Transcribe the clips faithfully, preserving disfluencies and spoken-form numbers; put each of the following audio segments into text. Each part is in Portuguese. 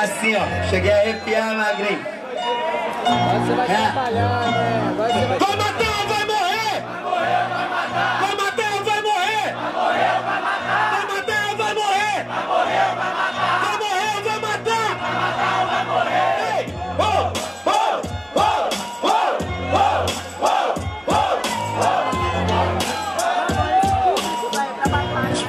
Assim, ó. Cheguei a arrepiar, magrinho. Agora você vai é. trabalhar, né? Agora você vai... Vai matar ou vai morrer? Vai morrer ou vai matar? Vai matar ou vai morrer? Vai morrer ou vai matar? Vai matar ou vai morrer? Vai morrer ou vai matar? Vai morrer ou vai matar? Vai matar ou vai morrer? Ei! Oh! Oh! Oh! Oh! Oh! Oh! Oh! Oh! Vai pra baixo.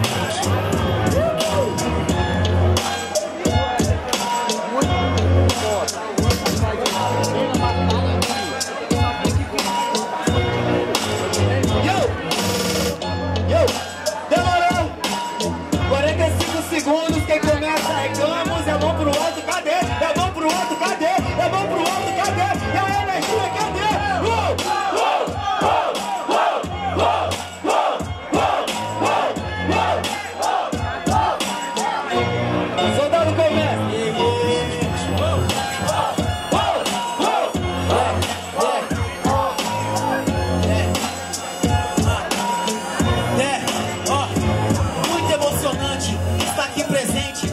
Segundos, quem começa é Kamus, é mão pro outro, cadê? É mão pro outro, cadê? É mão pro outro, cadê? É a energia, cadê? Uou! Uou! Uou! Uou! Uou! Uou! O soldado começa!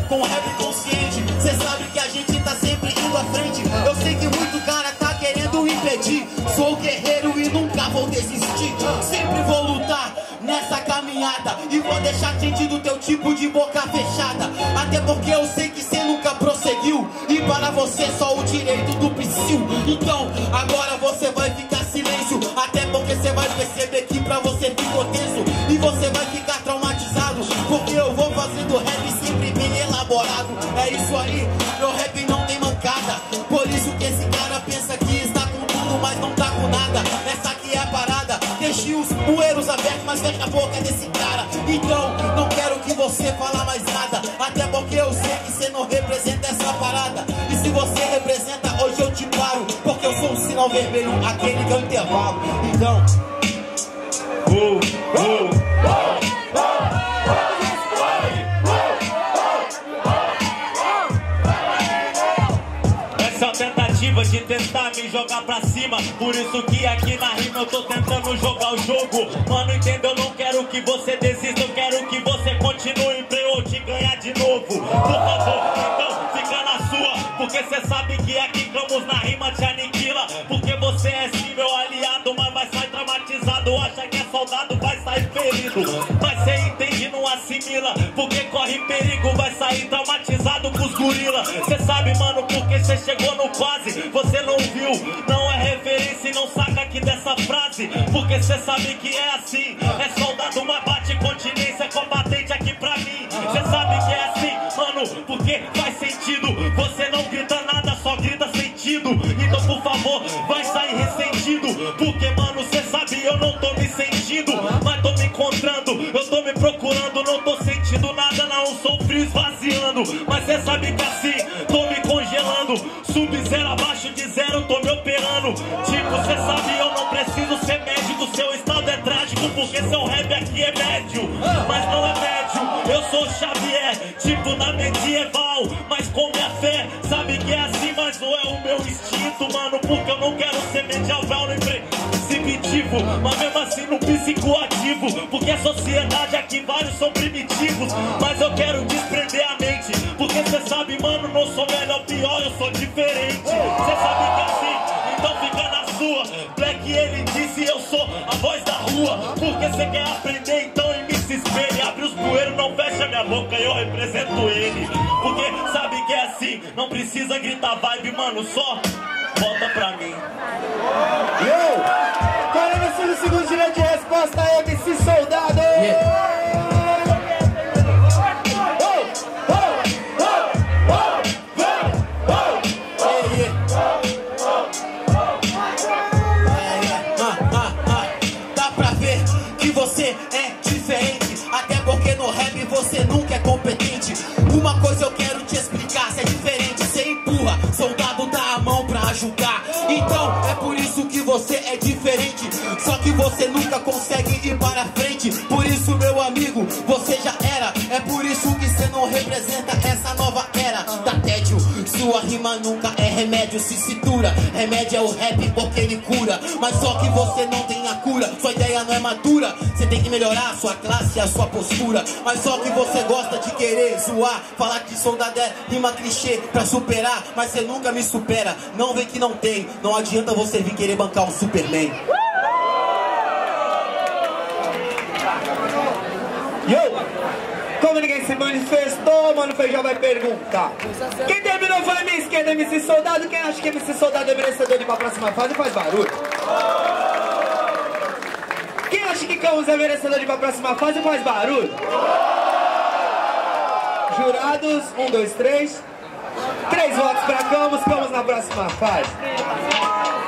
Com rap consciente, cê sabe que a gente tá sempre indo à frente. Eu sei que muito cara tá querendo impedir. Sou guerreiro e nunca vou desistir. Sempre vou lutar nessa caminhada e vou deixar gente do teu tipo de boca fechada. Até porque eu sei que cê nunca prosseguiu e para você só o direito do psiu. Então agora você vai ficar silêncio, até porque cê vai perceber que pra você ficou tenso e você vai ficar traumatizado, porque eu vou fazendo rap sempre bem elaborado. É isso aí, meu rap não tem mancada. Por isso que esse cara pensa que está com tudo, mas não tá com nada. Essa aqui é a parada. Deixe os bueiros abertos, mas fecha a boca desse cara. Então, não quero que você fale mais nada, até porque eu sei que você não representa essa parada. E se você representa, hoje eu te paro, porque eu sou um sinal vermelho, aquele que é o intervalo. Então oh, oh, oh. De tentar me jogar pra cima, por isso que aqui na rima eu tô tentando jogar o jogo. Mano, entenda, eu não quero que você desista, eu quero que você continue pra eu te ganhar de novo. Por favor, então fica na sua, porque cê sabe que aqui Kamus na rima te aniquila. Porque você é sim meu aliado, mas vai sair traumatizado. Acha que é soldado, vai sair ferido, mas cê entende, não assimila, porque corre perigo, vai sair traumatizado com os gorila. Cê sabe, mano, porque cê chegou no quase. Você não viu, não é referência e não saca aqui dessa frase, porque cê sabe que é assim. É soldado, mas bate continência, combatente aqui pra mim. Cê sabe que é assim, mano, porque faz sentido. Você não grita nada, só grita sentido. Então por favor, vai sair ressentido, porque mano, cê sabe, eu não tô me sentindo, mas tô me encontrando, eu tô me procurando. Não tô sentindo nada não, sou frio esvaziando, mas cê sabe que assim, tô me congelando. Sub-zero abaixo de zero, tô me operando. Tipo, cê sabe, eu não preciso ser médico, seu estado é trágico, porque seu rap aqui é médio, mas não é médio, eu sou Xavier, tipo na medieval, mas com minha fé. Sabe que é assim, mas não é o meu instinto, mano, porque eu não quero ser medieval nem primitivo, mas mesmo assim no psicoativo, porque a sociedade aqui vários são primitivos, mas eu quero desprender a mente, porque cê sabe, mano, não sou melhor, pior, eu sou diferente. Cê sabe que é assim, então fica na sua. Black, ele disse, eu sou a voz da rua, porque cê quer aprender, então em mim se espelhe. Abre os bueiros, não fecha minha boca, eu represento ele, porque sabe que é assim, não precisa gritar vibe, mano, só volta pra mim. Eu, quarenta e cinco segundos direito de resposta, M C Soldado. Yeah. Uma coisa eu quero te explicar, cê é diferente, cê empurra, soldado dá a mão pra ajudar. Então é por isso que você é diferente, só que você nunca consegue ir para frente. Por isso, meu amigo, você já era, é por isso que cê não representa essa nova era. Tá tédio, a rima nunca é remédio, se cintura. Remédio é o rap porque ele cura, mas só que você não tem a cura. Sua ideia não é madura, você tem que melhorar a sua classe e a sua postura. Mas só que você gosta de querer zoar, falar que soldado é rima clichê pra superar, mas você nunca me supera, não vê que não tem. Não adianta você vir querer bancar um Superman. Yo! Como ninguém se manifestou, Mano Feijão vai perguntar. Quem terminou foi a minha esquerda, M C Soldado. Quem acha que M C Soldado é merecedor de ir pra próxima fase, faz barulho. Quem acha que Camus é merecedor de ir pra próxima fase, faz barulho. Jurados, um, dois, três. Três votos pra Camus, Camus na próxima fase.